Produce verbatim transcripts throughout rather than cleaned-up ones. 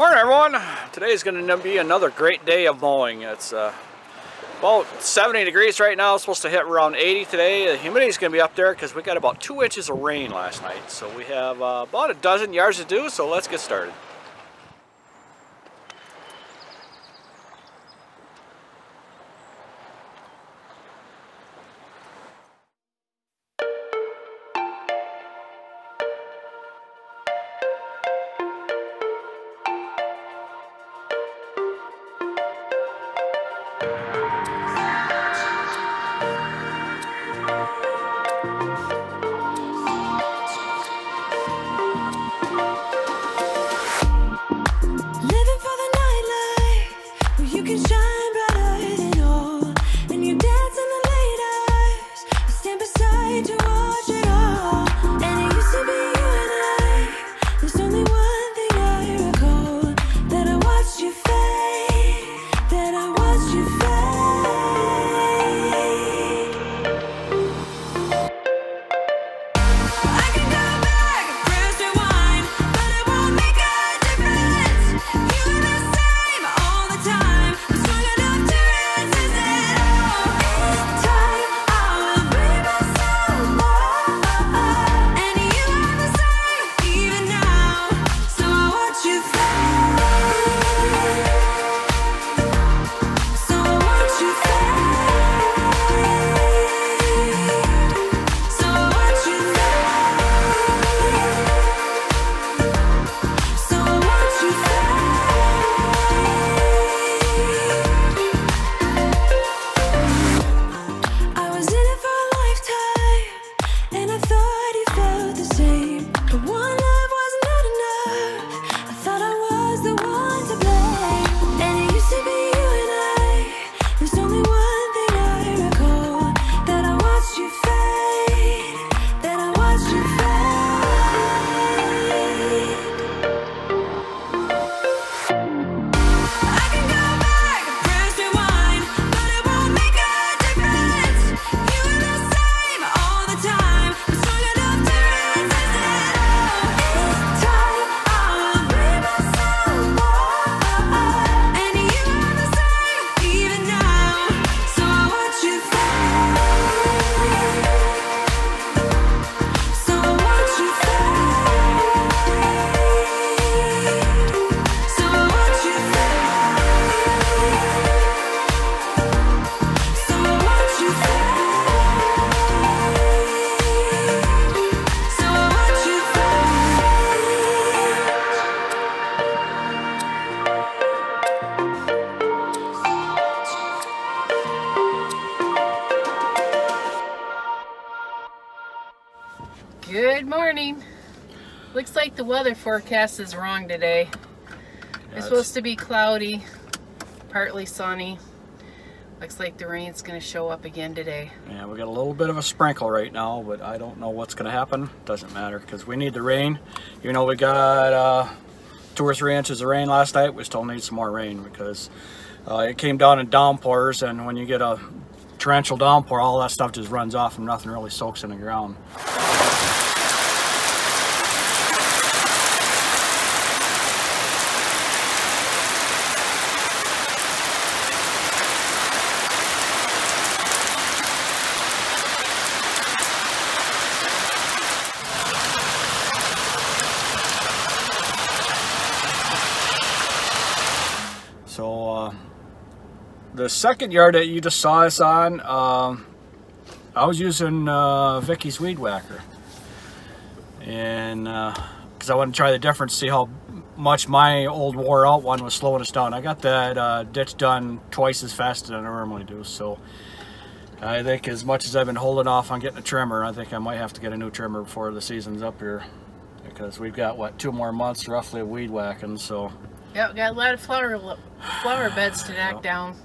Morning everyone. Today is going to be another great day of mowing. It's uh, about seventy degrees right now. It's supposed to hit around eighty today. The humidity is going to be up there because we got about two inches of rain last night. So we have uh, about a dozen yards to do, so let's get started. Good morning. Looks like the weather forecast is wrong today. Yeah, it's supposed to be cloudy, partly sunny. Looks like the rain's going to show up again today. Yeah, we got a little bit of a sprinkle right now, but I don't know what's going to happen. Doesn't matter because we need the rain. You know, we got uh, two or three inches of rain last night. We still need some more rain because uh, it came down in downpours, and when you get a torrential downpour, all that stuff just runs off and nothing really soaks in the ground. So uh, the second yard that you just saw us on, uh, I was using uh, Vicky's weed whacker, and because uh, I wanted to try the difference, see how much my old wore out one was slowing us down. I got that uh, ditch done twice as fast as I normally do, so I think as much as I've been holding off on getting a trimmer, I think I might have to get a new trimmer before the season's up here, because we've got, what, two more months roughly of weed whacking, so... Yeah, got a lot of flower flower beds to knock yeah. down.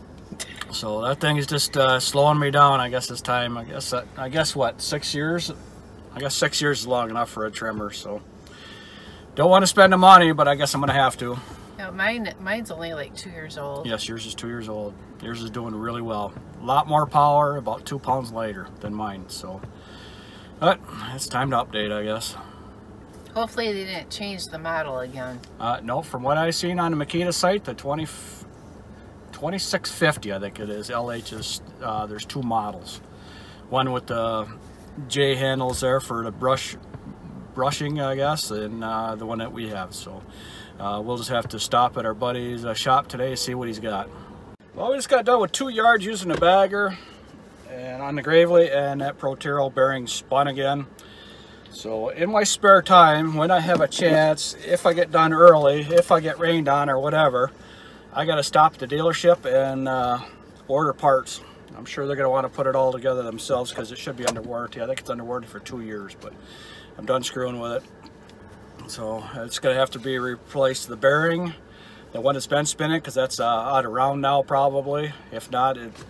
So that thing is just uh, slowing me down. I guess this time, I guess that, I guess what six years, I guess six years is long enough for a trimmer. So don't want to spend the money, but I guess I'm gonna have to. Yeah, mine mine's only like two years old. Yes, yours is two years old. Yours is doing really well. A lot more power, about two pounds lighter than mine. So, but it's time to update, I guess. Hopefully they didn't change the model again. Uh, no, from what I've seen on the Makita site, the twenty-six fifty, I think it is, L H is, uh, there's two models. One with the J handles there for the brush brushing, I guess, and uh, the one that we have. So uh, we'll just have to stop at our buddy's uh, shop today and see what he's got. Well, we just got done with two yards using the bagger and on the Gravely, and that Pro-Tero bearing spun again. So in my spare time, when I have a chance, if I get done early, if I get rained on or whatever, I gotta stop at the dealership and uh, order parts. I'm sure they're gonna want to put it all together themselves because it should be under warranty. I think it's under warranty for two years, but I'm done screwing with it. So it's gonna have to be replaced, the bearing, the one that's been spinning, because that's uh, out of round now probably. If not, it's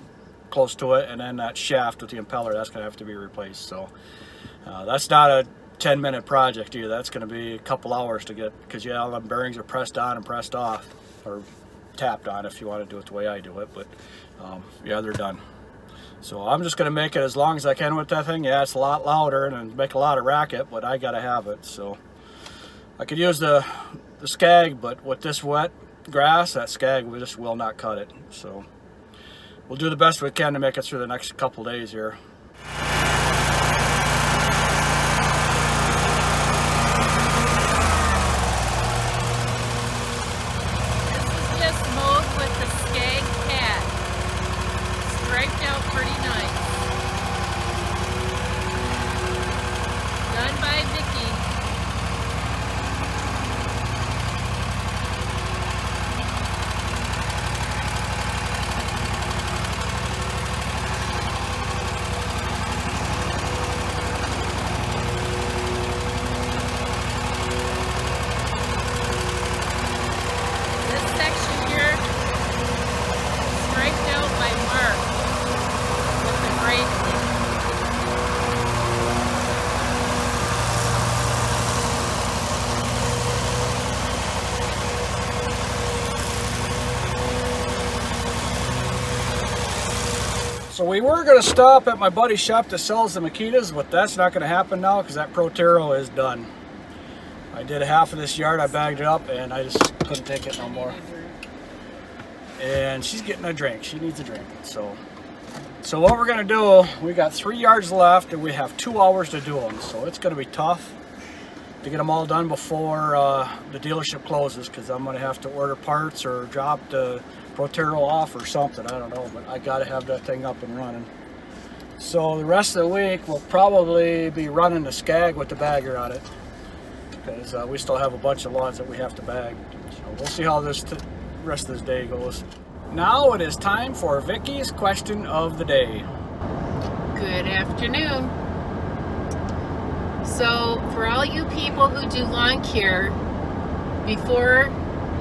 close to it, and then that shaft with the impeller, that's gonna have to be replaced. So. Uh, that's not a ten minute project either. That's going to be a couple hours to get, because yeah, all the bearings are pressed on and pressed off, or tapped on if you want to do it the way I do it, but um, yeah, they're done. So I'm just going to make it as long as I can with that thing. Yeah, it's a lot louder and make a lot of racket, but I got to have it. So I could use the, the Scag, but with this wet grass, that Scag we just will not cut it. So we'll do the best we can to make it through the next couple days here. So we were going to stop at my buddy's shop that sells the Makitas, but that's not going to happen now because that Pro-Tero is done. I did half of this yard, I bagged it up, and I just couldn't take it no more. And she's getting a drink. She needs a drink. So, so what we're going to do, we got three yards left, and we have two hours to do them. So it's going to be tough to get them all done before uh, the dealership closes, because I'm going to have to order parts or drop the Pro-Tero off or something, I don't know, but I gotta have that thing up and running. So the rest of the week we'll probably be running the Scag with the bagger on it, because uh, we still have a bunch of lots that we have to bag. So we'll see how this t rest of this day goes. Now it is time for Vicky's question of the day. Good afternoon. So for all you people who do lawn care, before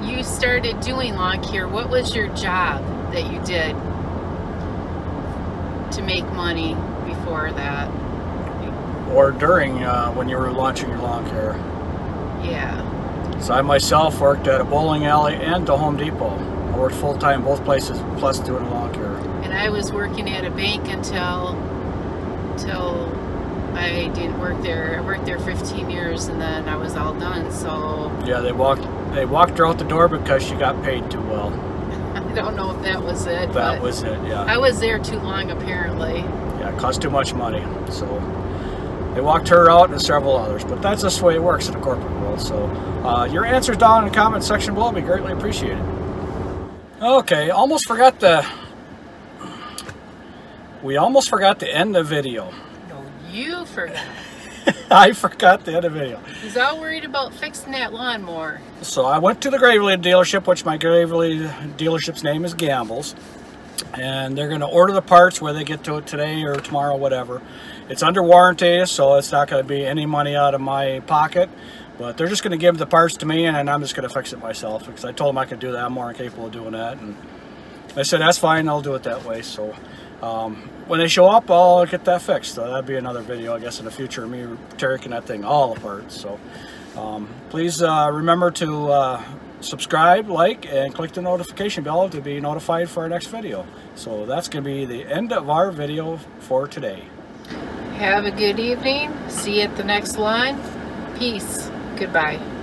you started doing lawn care, what was your job that you did to make money before that? Or during uh, when you were launching your lawn care? Yeah. So I myself worked at a bowling alley and the Home Depot. I worked full-time both places, plus doing lawn care. And I was working at a bank until, until I didn't work there. I worked there fifteen years and then I was all done, so... Yeah, they walked... They walked her out the door because she got paid too well. I don't know if that was it. That was it, yeah. I was there too long, apparently. Yeah, it cost too much money. So they walked her out and several others. But that's just the way it works in the corporate world. So uh, your answers down in the comment section below would be greatly appreciated. Okay, almost forgot the... We almost forgot to end the video. No, you forgot. I forgot the end of the video. He's all worried about fixing that lawnmower. So I went to the Gravely dealership, which my Gravely dealership's name is Gamble's. And they're going to order the parts, whether they get to it today or tomorrow, whatever. It's under warranty, so it's not going to be any money out of my pocket. But they're just going to give the parts to me, and I'm just going to fix it myself. Because I told them I could do that. I'm more than capable of doing that. And they said, that's fine, I'll do it that way. So... Um, when they show up, I'll get that fixed. So that'd be another video, I guess, in the future, me tearing that thing all apart. So um, please uh, remember to uh, subscribe, like, and click the notification bell to be notified for our next video. So that's going to be the end of our video for today. Have a good evening. See you at the next line. Peace. Goodbye.